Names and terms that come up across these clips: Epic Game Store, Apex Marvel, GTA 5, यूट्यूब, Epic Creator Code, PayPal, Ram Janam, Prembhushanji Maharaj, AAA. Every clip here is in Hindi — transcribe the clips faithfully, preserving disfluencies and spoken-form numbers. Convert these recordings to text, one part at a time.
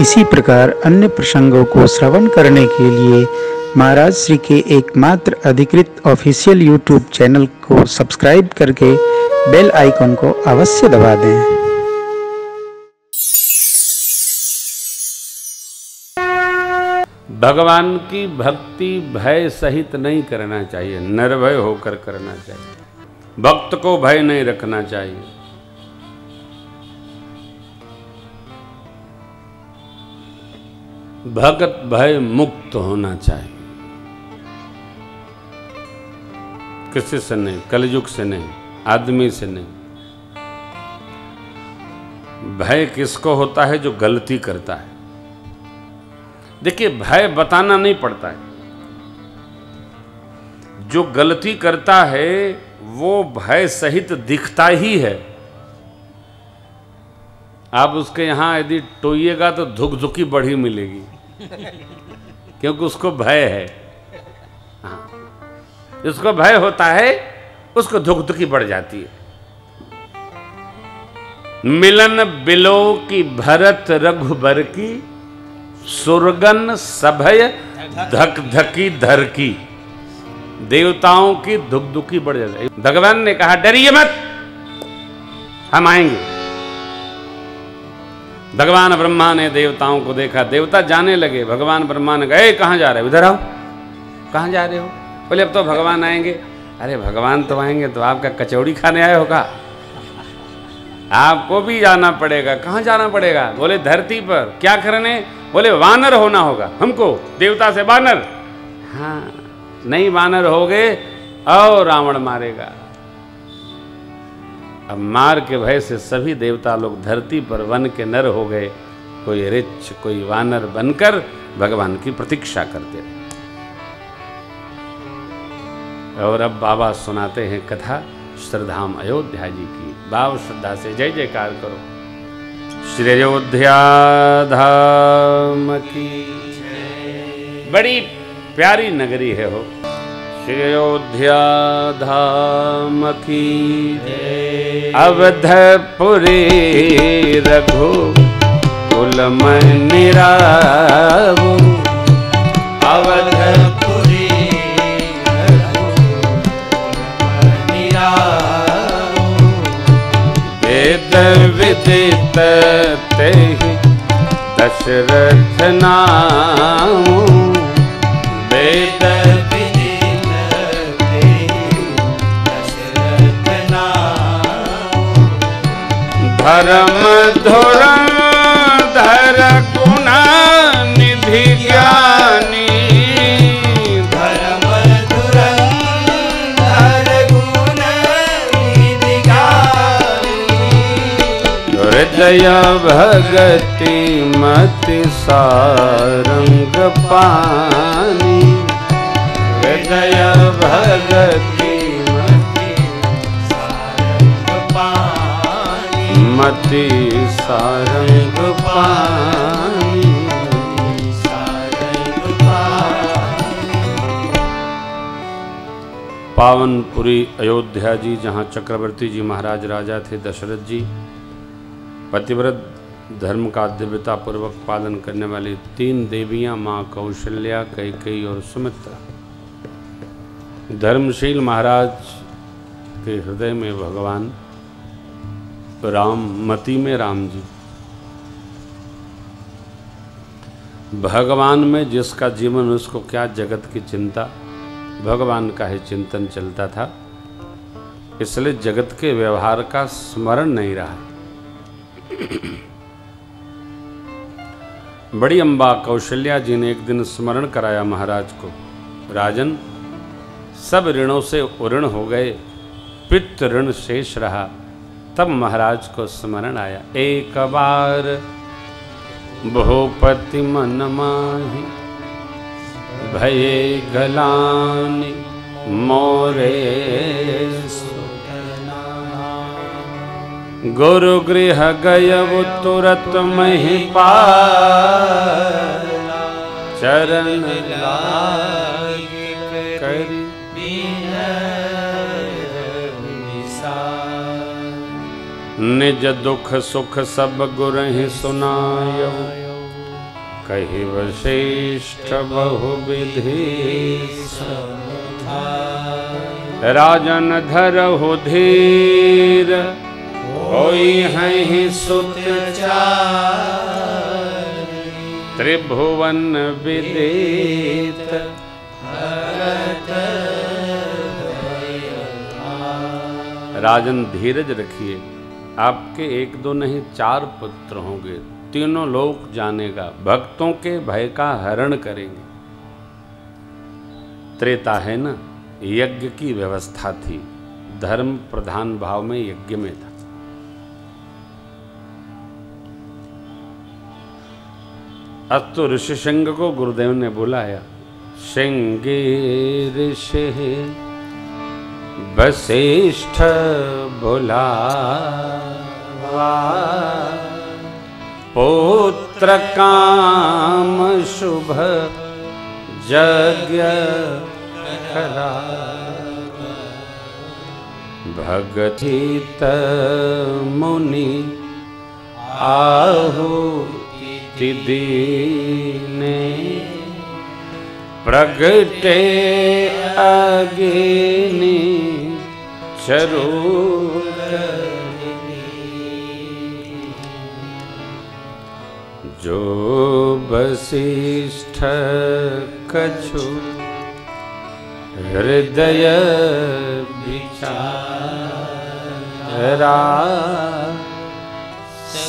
इसी प्रकार अन्य प्रसंगों को श्रवण करने के लिए महाराज श्री के एकमात्र अधिकृत ऑफिशियल यूट्यूब चैनल को सब्सक्राइब करके बेल आइकॉन को अवश्य दबा दें। भगवान की भक्ति भय सहित नहीं करना चाहिए, निर्भय होकर करना चाहिए। भक्त को भय नहीं रखना चाहिए। भक्त भय मुक्त होना चाहिए, किसी से नहीं, कलयुग से नहीं, आदमी से नहीं। भय किसको होता है? जो गलती करता है। देखिए, भय बताना नहीं पड़ता है। जो गलती करता है वो भय सहित दिखता ही है। आप उसके यहाँ यदि टोइएगा तो धुकधुकी बढ़ी मिलेगी, क्योंकि उसको भय है। हाँ, जिसको भय होता है उसको धुकधुकी बढ़ जाती है। मिलन बिलो की भरत रघुबर की, सुरगन सभय धक धकी धर की। देवताओं की धुकधुकी बढ़ जाती है। भगवान ने कहा डरिए मत, हम आएंगे। भगवान ब्रह्मा ने देवताओं को देखा, देवता जाने लगे। भगवान ब्रह्मा ने कहा कहाँ जा रहे हो? इधर आओ। कहाँ जा रहे हो? बोले अब तो भगवान आएंगे। अरे भगवान तो आएंगे तो आपका कचौड़ी खाने आए होगा, आपको भी जाना पड़ेगा। कहाँ जाना पड़ेगा? बोले धरती पर। क्या करने? बोले वानर होना होगा हमको। देवता से वानर? हाँ, नहीं वानर हो गए और रावण मारेगा। अब मार के भय से सभी देवता लोग धरती पर वन के नर हो गए। कोई रिच कोई वानर बनकर भगवान की प्रतीक्षा करते रहे। और अब बाबा सुनाते हैं कथा श्रद्धाम अयोध्या जी की। भाव श्रद्धा से जय जयकार करो। श्री अयोध्या धाम की, बड़ी प्यारी नगरी है हो। श्री अयोध्या धाम की अवधपुरी रघुकुल में निरावू। अवधपुरी विदित तेहि दशरथ नामु। वेद विदित तेहि दशरथ नामु। धर्म धुरंधर गुणानिधि ज्ञानी। दया भगति मति सारंग पानी। दया भगति मति सारंग पानी। मति सारंग पानी। पावनपुरी अयोध्या जी, जहाँ चक्रवर्ती जी महाराज राजा थे। दशरथ जी पतिव्रत, धर्म का दिव्यता पूर्वक पालन करने वाली तीन देवियां मां कौशल्या, कैकेयी और सुमित्रा। धर्मशील महाराज के हृदय में भगवान राम, मति में राम जी। भगवान में जिसका जीवन, उसको क्या जगत की चिंता। भगवान का ही चिंतन चलता था, इसलिए जगत के व्यवहार का स्मरण नहीं रहा। बड़ी अम्बा कौशल्या जी ने एक दिन स्मरण कराया महाराज को। राजन, सब ऋणों से उऋण हो गए, पितृ ऋण शेष रहा। तब महाराज को स्मरण आया। एक बार भूपति मन माही, भये गलानि मोरे। गुरु गृह गय तुरत महि पार। चरण लागे कर निज दुख सुख सब गुरहि सुनायो। कहि वशिष्ठ बहुविधि राजन धरहु धीर होई हैं सुत चारि त्रिभुवन विदित भरत दयाधार। राजन धीरज रखिए, आपके एक दो नहीं चार पुत्र होंगे, तीनों लोक जानेगा, भक्तों के भय का हरण करेंगे। त्रेता है ना, यज्ञ की व्यवस्था थी, धर्म प्रधान भाव में यज्ञ में था। अब तो ऋषि सिंह को गुरुदेव ने बुलाया। सिंह ऋषि वशिष्ठ बुलावा पुत्र काम शुभ यज्ञ करा भगथित मुनि आहुति दीने प्रगटे अग्नि चरु जो वशिष्ठ कछु हृदय विचारा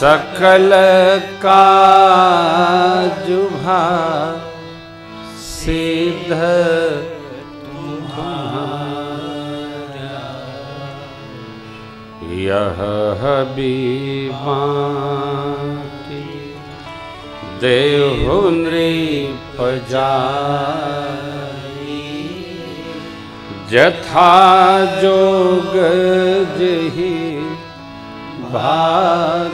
सकल काजु सिद्ध तुम्हारा यह हबीबा देहु नृपजारी जथा जोग जहि भाग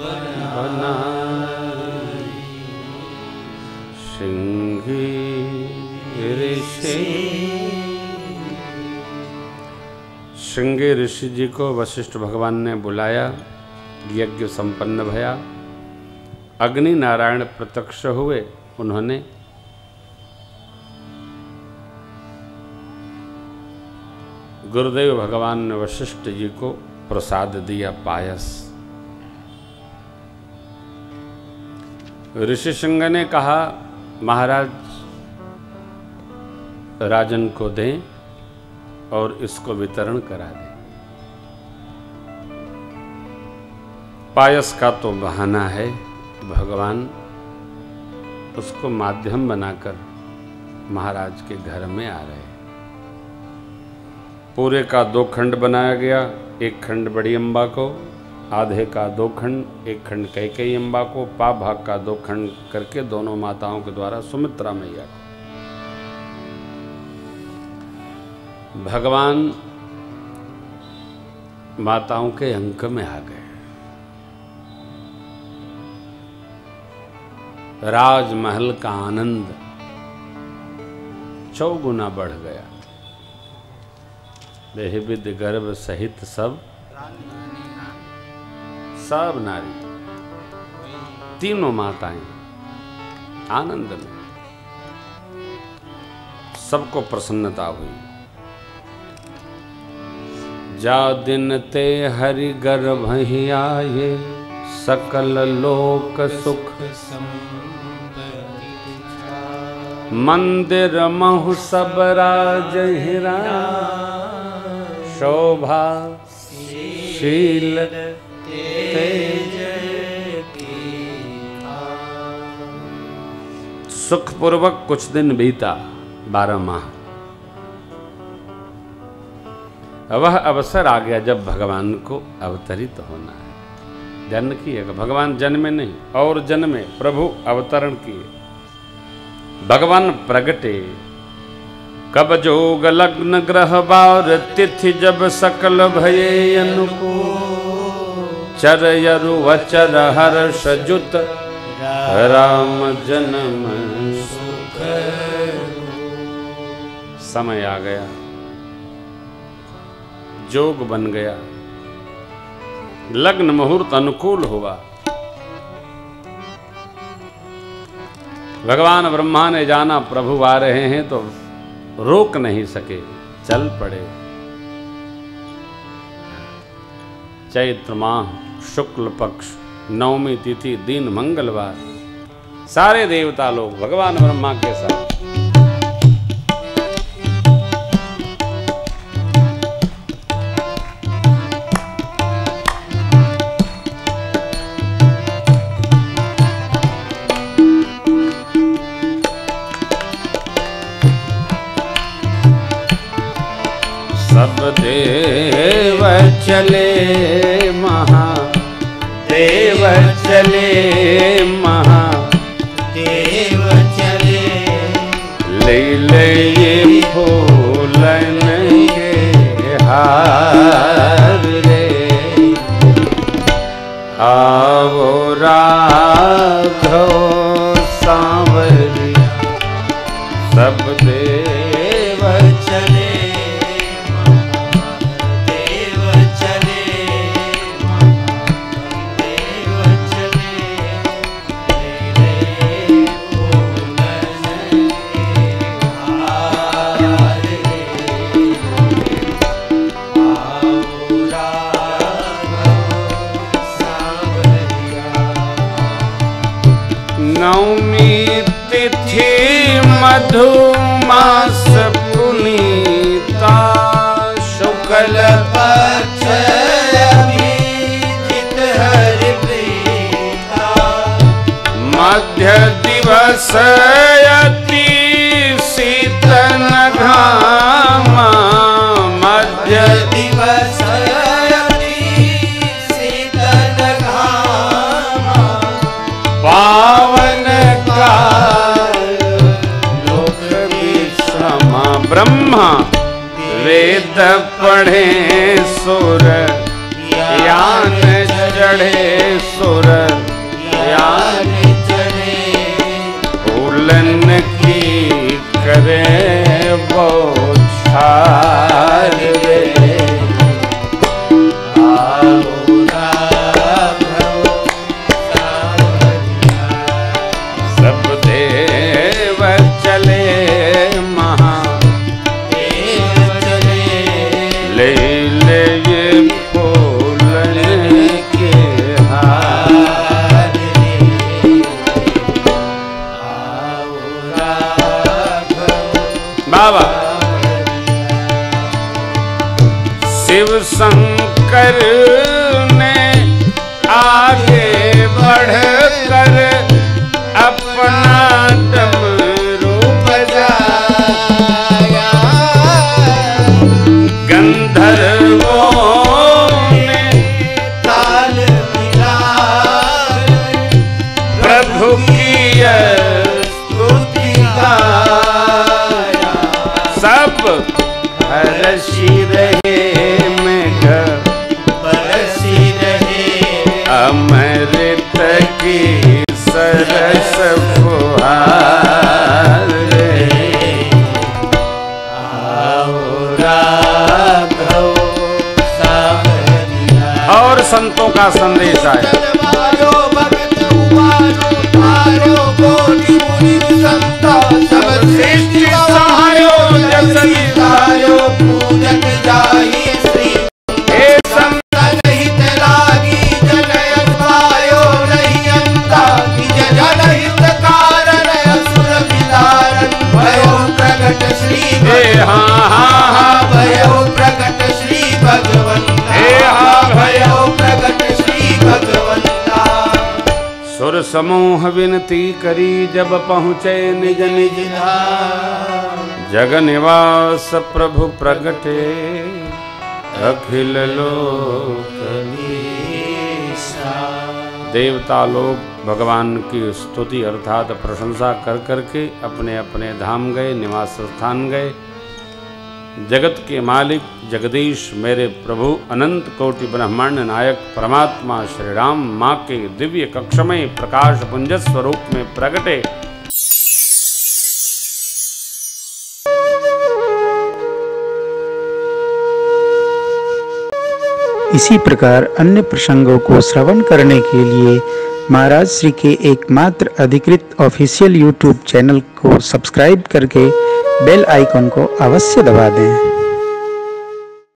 बना। सिंगी ऋषि सिंगी ऋषि जी को वशिष्ठ भगवान ने बुलाया, यज्ञ संपन्न भया, अग्नि नारायण प्रत्यक्ष हुए। उन्होंने गुरुदेव भगवान ने वशिष्ठ जी को प्रसाद दिया, पायस। ऋषि सिंह ने कहा, महाराज राजन को दें और इसको वितरण करा दें। पायस का तो बहाना है, भगवान उसको माध्यम बनाकर महाराज के घर में आ रहे। पूरे का दो खंड बनाया गया, एक खंड बड़ी अम्बा को, आधे का दो खंड, एक खंड कैकेयी अम्बा को, पा भाग का दो खंड करके दोनों माताओं के द्वारा सुमित्रा मैया को। भगवान माताओं के अंक में आ गए। राजमहल का आनंद चौगुना बढ़ गया। देहविद गर्भ सहित सब सब नारी, तीनों माताएं आनंद में, सबको प्रसन्नता हुई। जा दिन ते हरि गर्भ ही आये सकल लोक सुख मंदिर महु सब राज हिरा शोभा शील तेज की। सुखपूर्वक कुछ दिन बीता, बारह माह। वह अवसर आ गया जब भगवान को अवतरित होना है। जन्म किएगा भगवान, जन्मे नहीं और जन्मे प्रभु अवतरण किए। भगवान प्रगटे कब जोग लग्न ग्रह बार तिथि जब सकल भये अनुकूल चर यरु वचर हर्ष जुत राम जन्म सुख। समय आ गया, जोग बन गया, लग्न मुहूर्त अनुकूल हुआ। भगवान ब्रह्मा ने जाना प्रभु आ रहे हैं तो रोक नहीं सके, चल पड़े। चैत्र माह शुक्ल पक्ष नवमी तिथि दिन मंगलवार, सारे देवता लोग भगवान ब्रह्मा के साथ। सब देव चले महा देव चले महा देव चले ले ले ये फूलन के हार रे। आवो राघो सांवरिया सब देव चले मधुमास पुनीता शुक्ल पक्ष अभिजित हरि प्रीता मध्य दिवस अति शीतल घामा मध्य दिवस अति शीतल घामा पावन का ब्रह्मा वेद पढ़े सुर ज्ञान चढ़े सुर ज्ञान चढ़े फूलन की करे बौछार रे। सब देव चले शंकर ने आगे बढ़ कर अपना डमरू बजाया गंधर्वों ने ताल मिलाया प्रभु की स्तुति गाया। सब हर्षि रहे अमृत की सरस फुहार रे। आओ राघव सांवरिया और संतों का संदेश आया। समूह विनती करी जब पहुँचे निज निज धाम जग निवास प्रभु प्रगटे अखिल लोक वीसार। देवता लोग भगवान की स्तुति अर्थात प्रशंसा कर करके अपने अपने धाम गए, निवास स्थान गए। जगत के मालिक जगदीश मेरे प्रभु अनंत कोटि ब्रह्मांड नायक परमात्मा श्री राम माँ के दिव्य कक्ष में प्रकाश पुंज स्वरूप में प्रगटे। इसी प्रकार अन्य प्रसंगों को श्रवण करने के लिए महाराज श्री के एकमात्र अधिकृत ऑफिशियल यूट्यूब चैनल को सब्सक्राइब करके बेल आइकॉन को अवश्य दबा दें।